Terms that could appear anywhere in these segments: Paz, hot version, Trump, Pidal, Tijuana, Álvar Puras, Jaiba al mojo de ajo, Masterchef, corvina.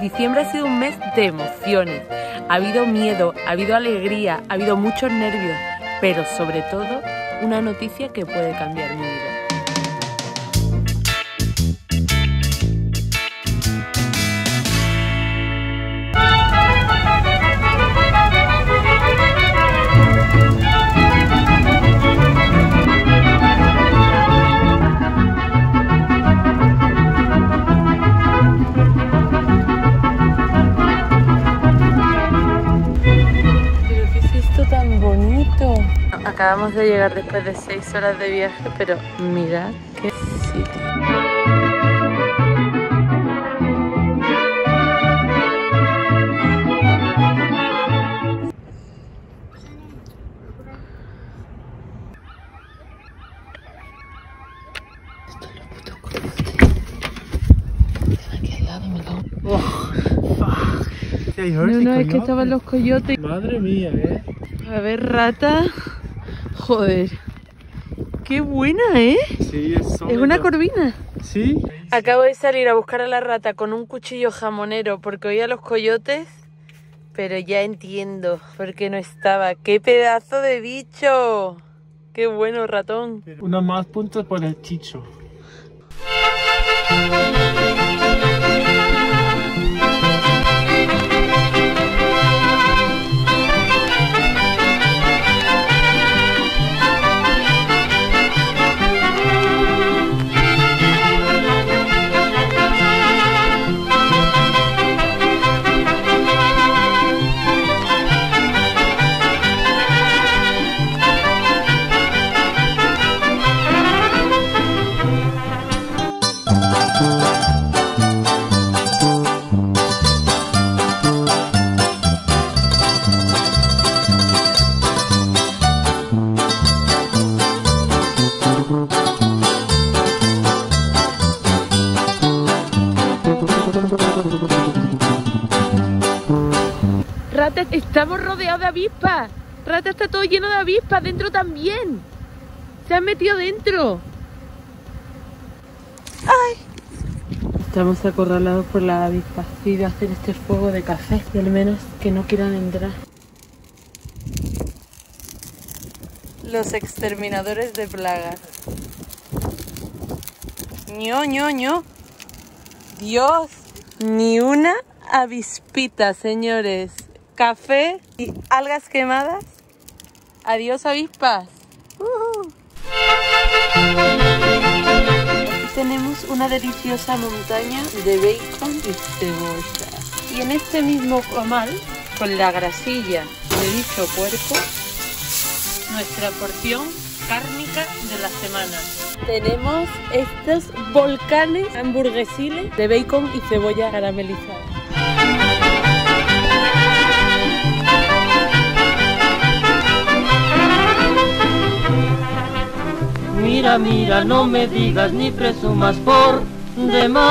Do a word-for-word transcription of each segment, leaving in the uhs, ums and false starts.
Diciembre ha sido un mes de emociones. Ha habido miedo, ha habido alegría, ha habido muchos nervios, pero sobre todo una noticia que puede cambiar mi vida. Acabamos de llegar después de seis horas de viaje, pero mirad qué sitio. Esto es lo puto coyote. Se me ha quedado, me cago. No, no, es que estaban los coyotes. Madre mía, eh. A ver, rata. Joder, qué buena, ¿eh? Sí, es sólido. Es una corvina. Sí. Acabo de salir a buscar a la rata con un cuchillo jamonero porque oía a los coyotes, pero ya entiendo por qué no estaba. ¡Qué pedazo de bicho! ¡Qué bueno, ratón! Uno más puntos por el chicho. Rata, estamos rodeados de avispas. Rata, está todo lleno de avispas. Dentro también. Se han metido dentro. Ay. Estamos acorralados por las avispas. Y hacen este fuego de café. Y al menos que no quieran entrar. Los exterminadores de plagas. Ño, ño, ño. Dios. Ni una avispita, señores. Café y algas quemadas. Adiós, avispas. Uh-huh. Tenemos una deliciosa montaña de bacon y cebolla. Y en este mismo comal, con la grasilla de dicho cuerpo, nuestra porción cárnica de la semana. Tenemos estos volcanes hamburguesiles de bacon y cebolla caramelizada. Mira, mira, no me digas ni presumas por demás,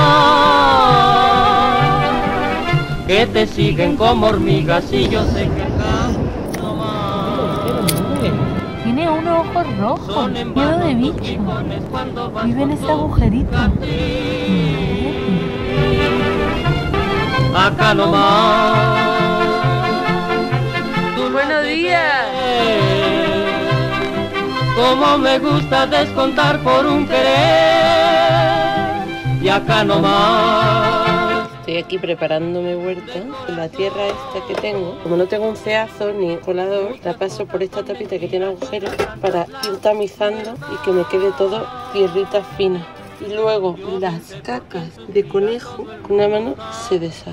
que te siguen como hormigas y yo sé que acá no más. Tiene un ojo rojo, lleno de bicho. Vive en este agujerito. Acá no más. Buenos días. Como me gusta descontar por un querer, y acá nomás. Estoy aquí preparando mi huerta. La tierra esta que tengo, como no tengo un ceazo ni colador, la paso por esta tapita que tiene agujeros para ir tamizando y que me quede todo tierrita fina. Y luego las cacas de conejo con una mano se deshace.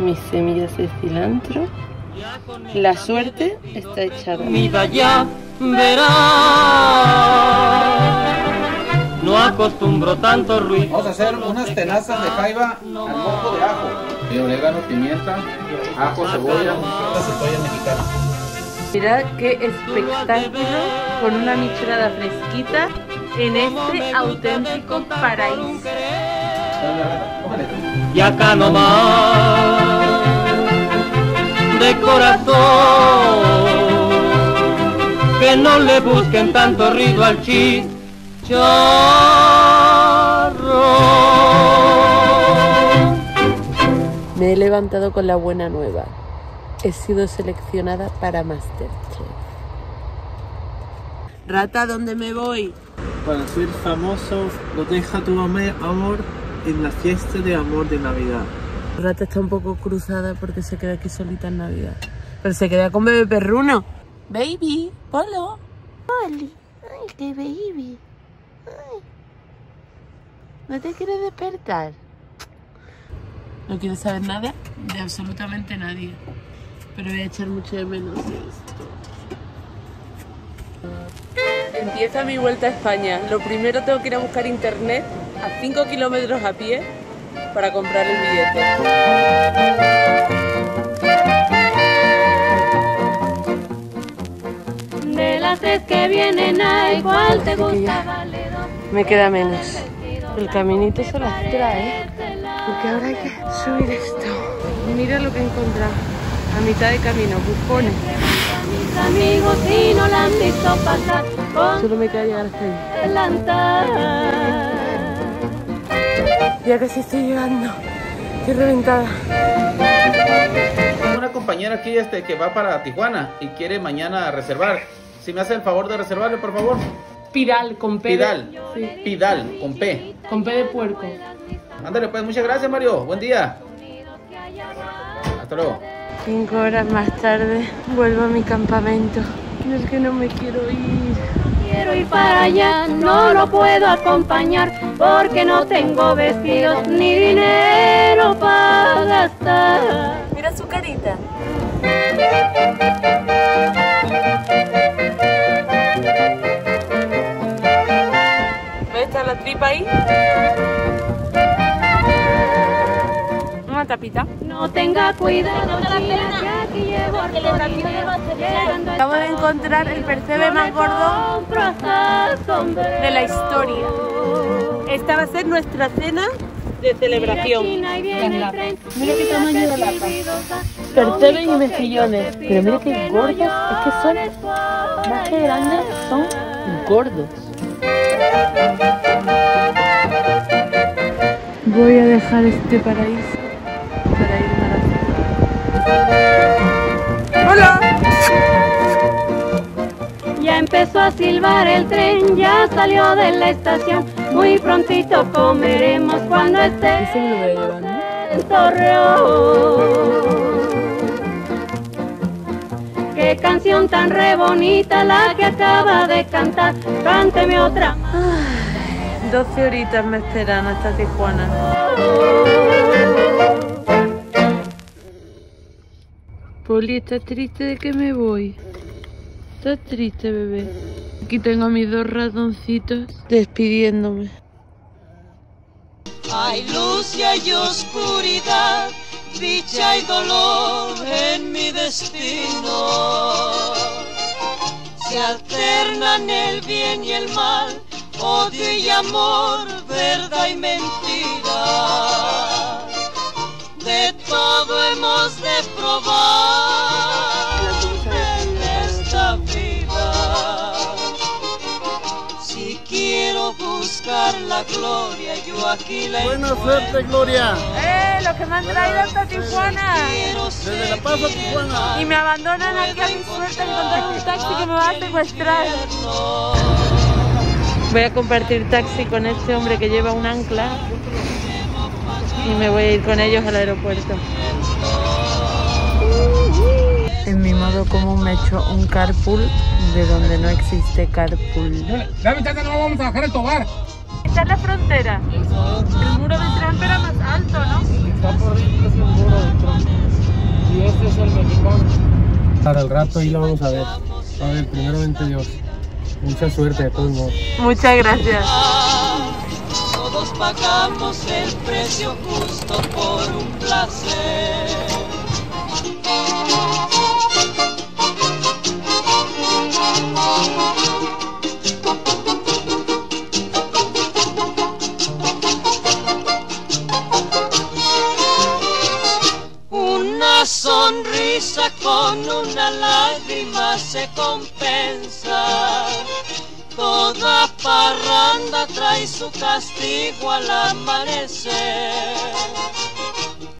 Mis semillas de cilantro. La suerte está echada. Mira ya, verás. No acostumbro tanto ruido. Vamos a hacer unas tenazas de jaiba al mojo de ajo. De orégano, pimienta, ajo, cebolla, cebolla mexicana. Mirad qué espectáculo con una michelada fresquita en este auténtico paraíso. Y acá nomás. De corazón, que no le busquen tanto ruido al chicharro. Me he levantado con la buena nueva. He sido seleccionada para Masterchef. Rata, ¿dónde me voy? Para ser famoso, lo deja tu amor en la fiesta de amor de Navidad. Rata está un poco cruzada porque se queda aquí solita en Navidad. Pero se queda con bebé perruno. Baby, polo. Poli, ay, qué baby. Ay. ¿No te quieres despertar? No quiero saber nada de absolutamente nadie. Pero voy a echar mucho de menos esto. Empieza mi vuelta a España. Lo primero tengo que ir a buscar internet a cinco kilómetros a pie para comprar el billete. De las tres que vienen, hay cuál te gusta. Me queda menos. El caminito se las trae. Porque ahora hay que subir esto. Mira lo que he encontrado. A mitad de camino, bufones. Solo me queda llegar hasta ahí. Ya casi estoy llegando. Estoy reventada. Tengo una compañera aquí este, que va para Tijuana y quiere mañana reservar. Si me hace el favor de reservarle, por favor. Pidal, con P. Pidal, sí. Pidal, con P. Con P de puerco. Ándale, pues, muchas gracias, Mario. Buen día. Hasta luego. Cinco horas más tarde vuelvo a mi campamento. Es que no me quiero ir. Quiero ir para allá, no lo puedo acompañar porque no tengo vestidos ni dinero para gastar. Mira su carita. ¿Ves está la tripa ahí? Tapita. No tenga cuidado, acabo de encontrar el percebe más gordo de la historia. Esta va a ser nuestra cena de celebración. Mira qué tamaño de lata. Percebe y mejillones. Pero mira qué gordos, es que son más que grandes, son gordos. Voy a dejar este paraíso. Para ir a la... ¡Hola! Ya empezó a silbar el tren, ya salió de la estación. Muy prontito comeremos cuando esté en Torreón. Qué canción tan re bonita la que acaba de cantar. Cánteme otra. Ay, doce horitas me esperan hasta Tijuana. Poli, ¿estás triste de que me voy? ¿Estás triste, bebé? Aquí tengo a mis dos ratoncitos despidiéndome. Hay luz y hay oscuridad, dicha y dolor en mi destino. Se alternan el bien y el mal, odio y amor, verdad y mentira. De todo hemos de probar en esta vida. Si quiero buscar la gloria, yo aquí la encuentro. Buena suerte, Gloria. Eh, lo que me han traído hasta Tijuana. Desde La Paz a Tijuana. Y me abandonan aquí a mi suerte. Encontré un taxi que me va a secuestrar. Voy a compartir taxi con este hombre que lleva un ancla. Y me voy a ir con ellos al aeropuerto. En mi modo común me echo un carpool de donde no existe carpool. La mitad no vamos a bajar el tobar. Esta es la frontera. El muro de Trump era más alto, ¿no? Está por ahí, es el muro de Trump. Y este es el mexicano. Para el rato ahí lo vamos a ver. A ver, primeramente Dios. Mucha suerte de todos modos. Muchas gracias. Pagamos el precio justo por un placer. Una sonrisa con una lágrima se compensa. Toda parranda trae su castigo al amanecer.